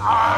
Ah!